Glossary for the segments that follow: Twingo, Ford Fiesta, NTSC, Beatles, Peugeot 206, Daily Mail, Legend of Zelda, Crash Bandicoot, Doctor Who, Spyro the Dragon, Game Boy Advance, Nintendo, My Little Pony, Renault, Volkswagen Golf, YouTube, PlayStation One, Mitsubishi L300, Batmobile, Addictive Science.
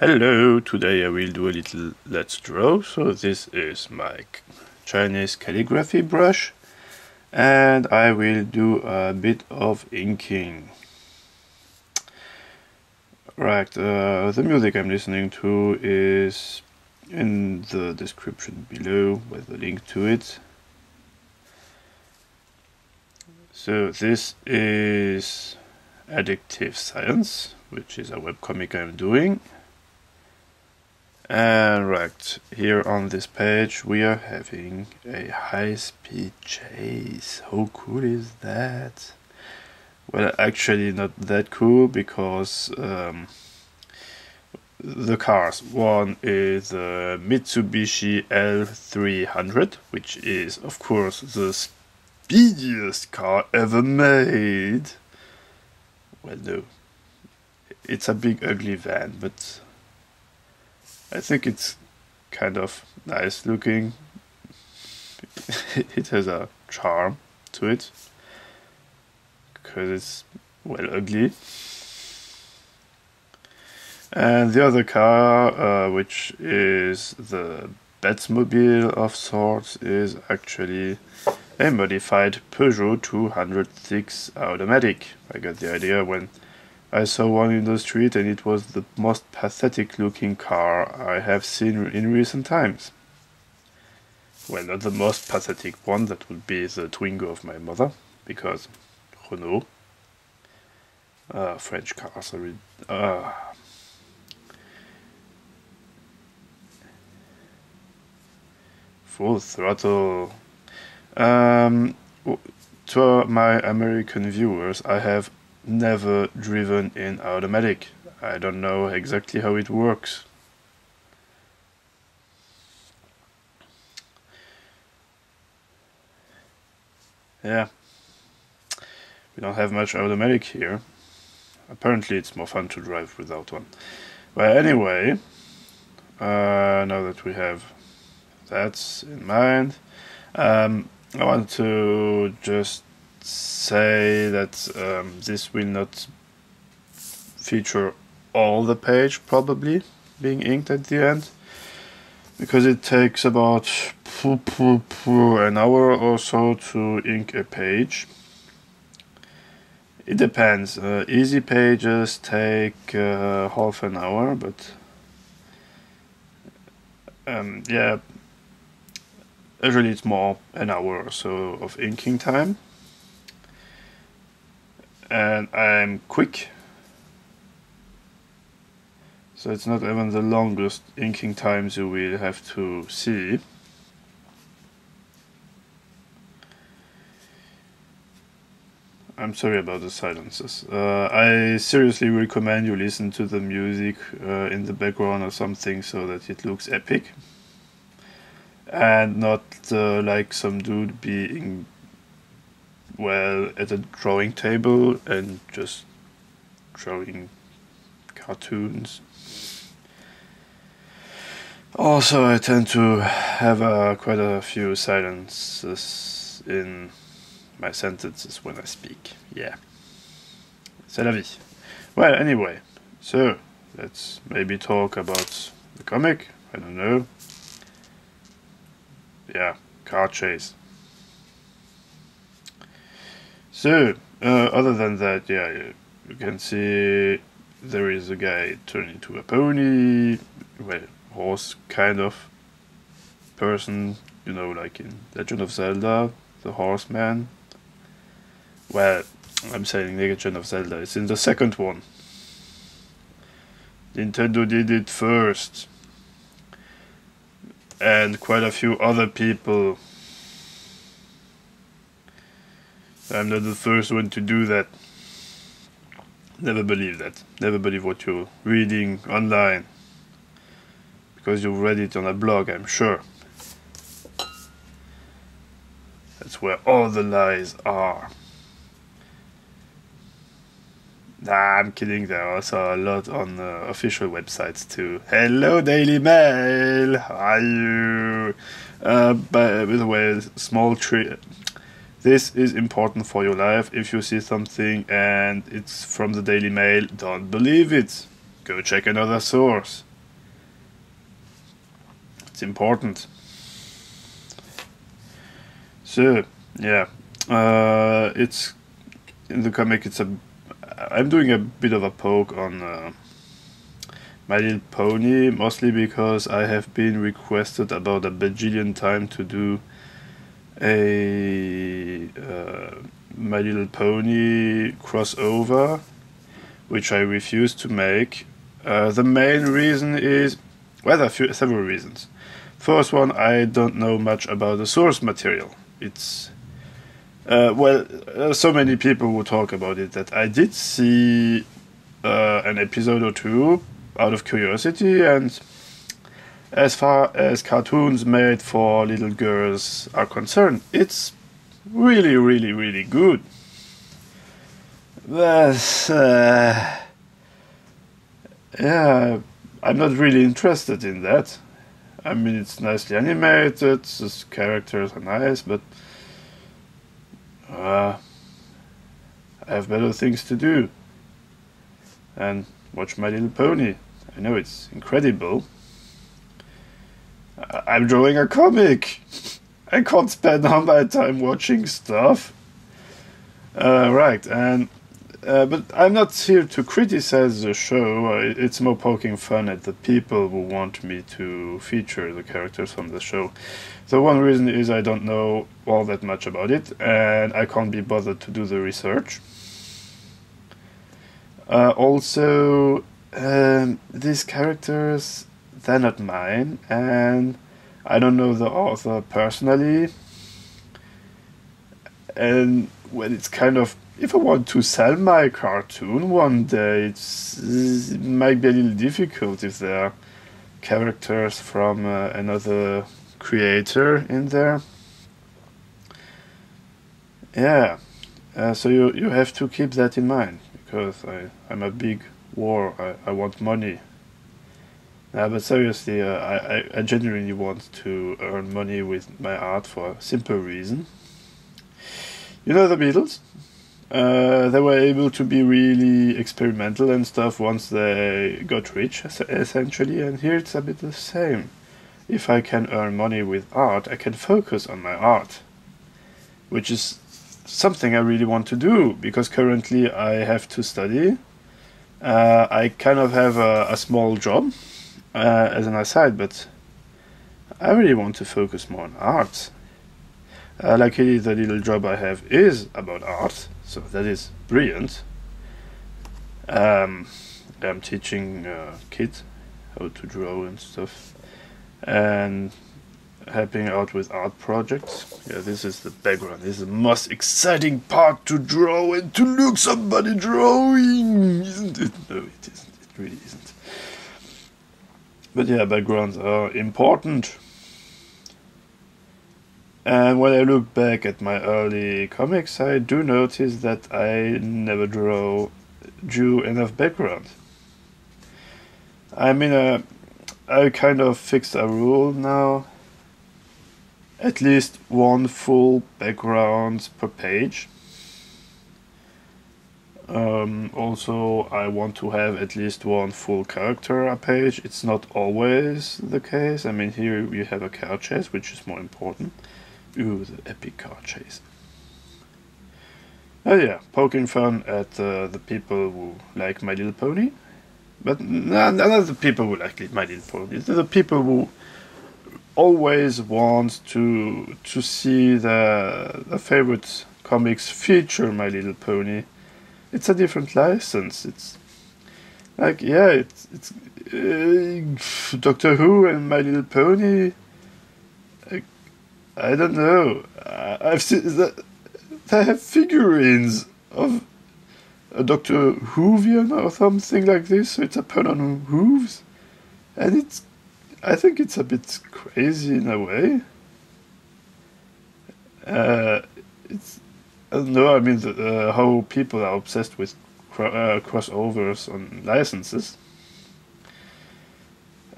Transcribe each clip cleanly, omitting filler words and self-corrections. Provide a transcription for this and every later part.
Hello, today I will do a little let's draw. So this is my Chinese calligraphy brush and I will do a bit of inking. Right, the music I'm listening to is in the description below with the link to it. So this is Addictive Science, which is a webcomic I'm doing. And right, here on this page we are having a high-speed chase. How cool is that? Well, actually not that cool, because the cars. One is the Mitsubishi L300, which is of course the speediest car ever made. Well, no, it's a big ugly van, but I think it's kind of nice looking. It has a charm to it, because it's, well, ugly. And the other car, which is the Batmobile of sorts, is actually a modified Peugeot 206 automatic. I got the idea when I saw one in the street, and it was the most pathetic looking car I have seen in recent times. Well, not the most pathetic one, that would be the Twingo of my mother, because Renault. French cars are... Full throttle. To my American viewers, I have never driven in automatic. I don't know exactly how it works. Yeah, we don't have much automatic here. Apparently it's more fun to drive without one. Well, anyway, now that we have that in mind, I want to just say that this will not feature all the page, probably, being inked at the end, because it takes about an hour or so to ink a page. It depends. Easy pages take half an hour, but yeah, usually it's more an hour or so of inking time. And I'm quick, so it's not even the longest inking times you will have to see. I'm sorry about the silences. I seriously recommend you listen to the music in the background or something, so that it looks epic and not like some dude being, well, at a drawing table and just drawing cartoons. Also, I tend to have quite a few silences in my sentences when I speak. Yeah, c'est la vie. Well, anyway, so let's maybe talk about the comic. I don't know. Yeah, car chase. So, other than that, yeah, you can see there is a guy turned into a pony, well, horse kind of person, you know, like in Legend of Zelda, the horseman. Well, I'm saying Legend of Zelda, it's in the second one. Nintendo did it first. And quite a few other people. I'm not the first one to do that. Never believe that. Never believe what you're reading online, because you've read it on a blog, I'm sure. That's where all the lies are. Nah, I'm kidding. There are also a lot on official websites too. Hello, Daily Mail. How are you? By the way, small tree. This is important for your life. If you see something and it's from the Daily Mail, don't believe it. Go check another source. It's important. So yeah, it's in the comic. It's a I'm doing a bit of a poke on My Little Pony, mostly because I have been requested about a bajillion time to do a My Little Pony crossover, which I refuse to make. The main reason is, well, there are several reasons. First one, I don't know much about the source material. It's so many people will talk about it that I did see an episode or two out of curiosity, and as far as cartoons made for little girls are concerned, it's really, really, really good. But, yeah, I'm not really interested in that. I mean, it's nicely animated, the characters are nice, but I have better things to do and watch My Little Pony. I know it's incredible. I'm drawing a comic. I can't spend all my time watching stuff. Right, and but I'm not here to criticize the show. It's more poking fun at the people who want me to feature the characters from the show. The one reason is I don't know all that much about it, and I can't be bothered to do the research. Also, these characters, they're not mine, and I don't know the author personally. And when it's kind of, if I want to sell my cartoon one day, it might be a little difficult if there are characters from another creator in there. Yeah, so you have to keep that in mind, because I'm a big whore. I want money. But seriously, I genuinely want to earn money with my art for a simple reason. You know the Beatles? They were able to be really experimental and stuff once they got rich, essentially, and here it's a bit the same. If I can earn money with art, I can focus on my art, which is something I really want to do, because currently I have to study. I kind of have a small job as an aside, but I really want to focus more on art. Luckily, the little job I have is about art, so that is brilliant. I'm teaching kids how to draw and stuff, and helping out with art projects. Yeah, this is the background. This is the most exciting part, to draw and to look somebody drawing, isn't it? No, it isn't. It really isn't. But yeah, backgrounds are important. And when I look back at my early comics, I do notice that I never drew enough background. I mean, I kind of fixed a rule now. At least one full background per page. Also, I want to have at least one full character a page. It's not always the case. I mean, here we have a car chase, which is more important. Ooh, the epic car chase. Oh yeah, poking fun at the people who like My Little Pony. But none of the people who like My Little Pony. They're the people who always want to see the favorite comics feature My Little Pony. It's a different license. It's like, yeah, it's Doctor Who and My Little Pony. I don't know. I've seen that they have figurines of a Doctor Whovian or something like this. So it's a pun on hooves, and I think it's a bit crazy in a way. I don't know. I mean, how people are obsessed with crossovers on licenses.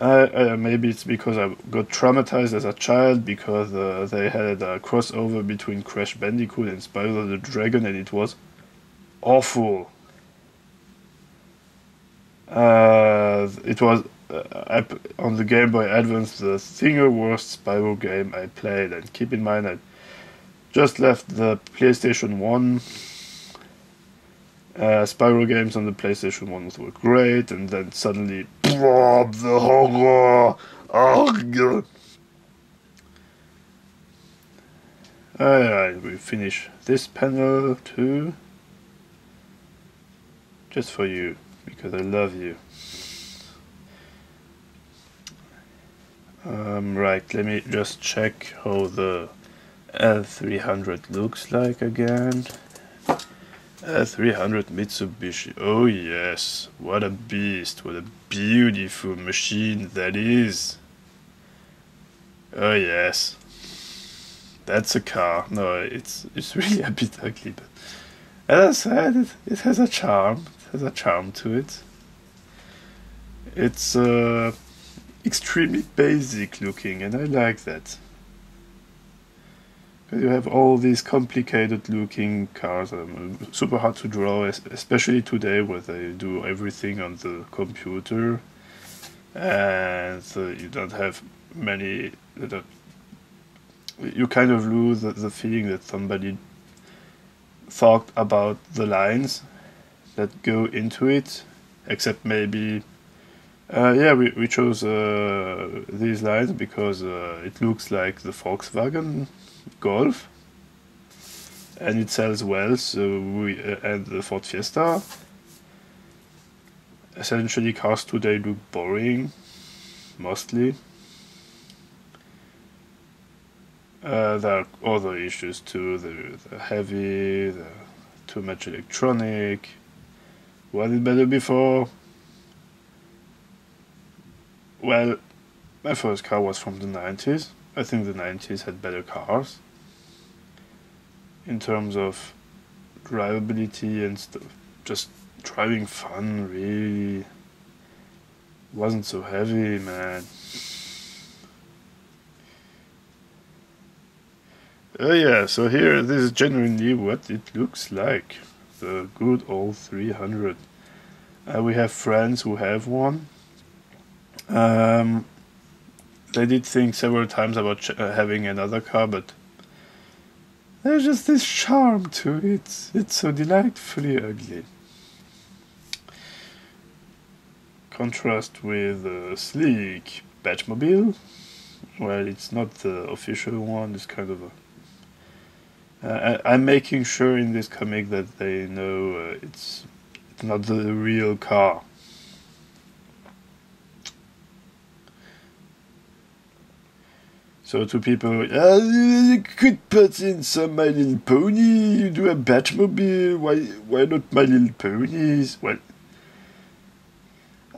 Maybe it's because I got traumatized as a child because they had a crossover between Crash Bandicoot and Spyro the Dragon, and it was awful. It was on the Game Boy Advance the single worst Spyro game I played. And keep in mind, I just left the PlayStation One. Spyro games on the PlayStation One were great, and then suddenly the horror. Oh God! Alright, we finish this panel too. Just for you, because I love you. Right, let me just check how the L300 looks like again. L300 Mitsubishi. Oh yes, what a beast, what a beautiful machine that is. Oh yes, that's a car. No, it's really a bit ugly, but as I said, it has a charm. It has a charm to it. It's extremely basic looking, and I like that. You have all these complicated looking cars, super hard to draw, especially today where they do everything on the computer, and you don't have many, you kind of lose the feeling that somebody thought about the lines that go into it, except maybe yeah, we chose these lines because it looks like the Volkswagen Golf, and it sells well, so we and the Ford Fiesta. Essentially, cars today look boring, mostly. There are other issues too. They're heavy, they're too much electronic. Was it better before? Well, my first car was from the 90s. I think the 90s had better cars in terms of drivability and stuff. Just driving fun, really. Wasn't so heavy, man. Oh yeah, so here, this is genuinely what it looks like. The good old 300. We have friends who have one. They did think several times about having another car, but there's just this charm to it. It's so delightfully ugly. Contrast with the sleek Batmobile. Well, it's not the official one. It's kind of a... I'm making sure in this comic that they know it's not the real car. So to people, you could put in some My Little Pony, you do a Batmobile, why not My Little Ponies? Well,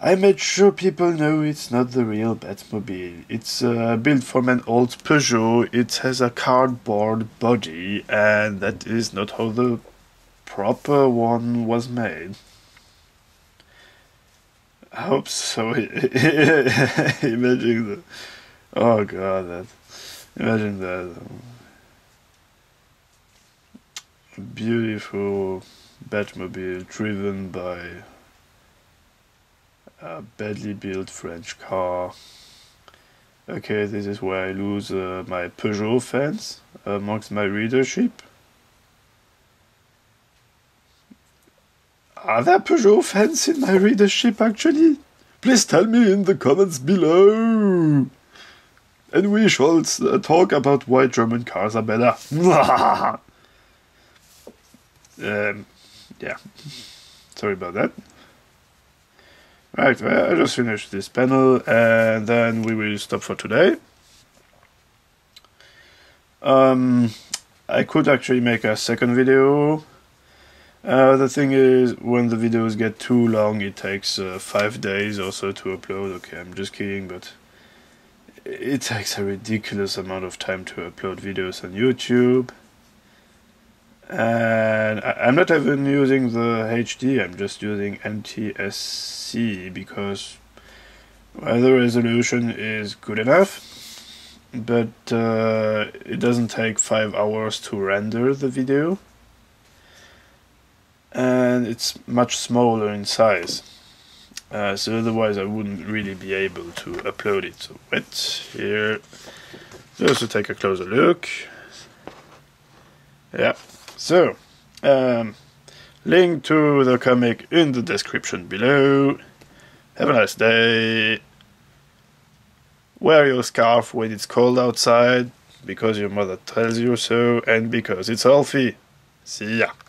I made sure people know it's not the real Batmobile. It's built from an old Peugeot, it has a cardboard body, and that is not how the proper one was made. I hope so. Imagine the... Oh God, that... Imagine that. Beautiful Batmobile driven by a badly built French car. Okay, this is where I lose my Peugeot fans amongst my readership. Are there Peugeot fans in my readership actually? Please tell me in the comments below! And we shall talk about why German cars are better. Yeah, sorry about that. Right, well, I just finished this panel and then we will stop for today. I could actually make a second video. The thing is, when the videos get too long, it takes 5 days or so to upload. Okay, I'm just kidding, but... It takes a ridiculous amount of time to upload videos on YouTube, and I'm not even using the HD, I'm just using NTSC because the resolution is good enough, but it doesn't take 5 hours to render the video, and it's much smaller in size. So otherwise I wouldn't really be able to upload it. So let's here also take a closer look. Yeah, so link to the comic in the description below. Have a nice day. Wear your scarf when it's cold outside, because your mother tells you so, and because it's healthy. See ya.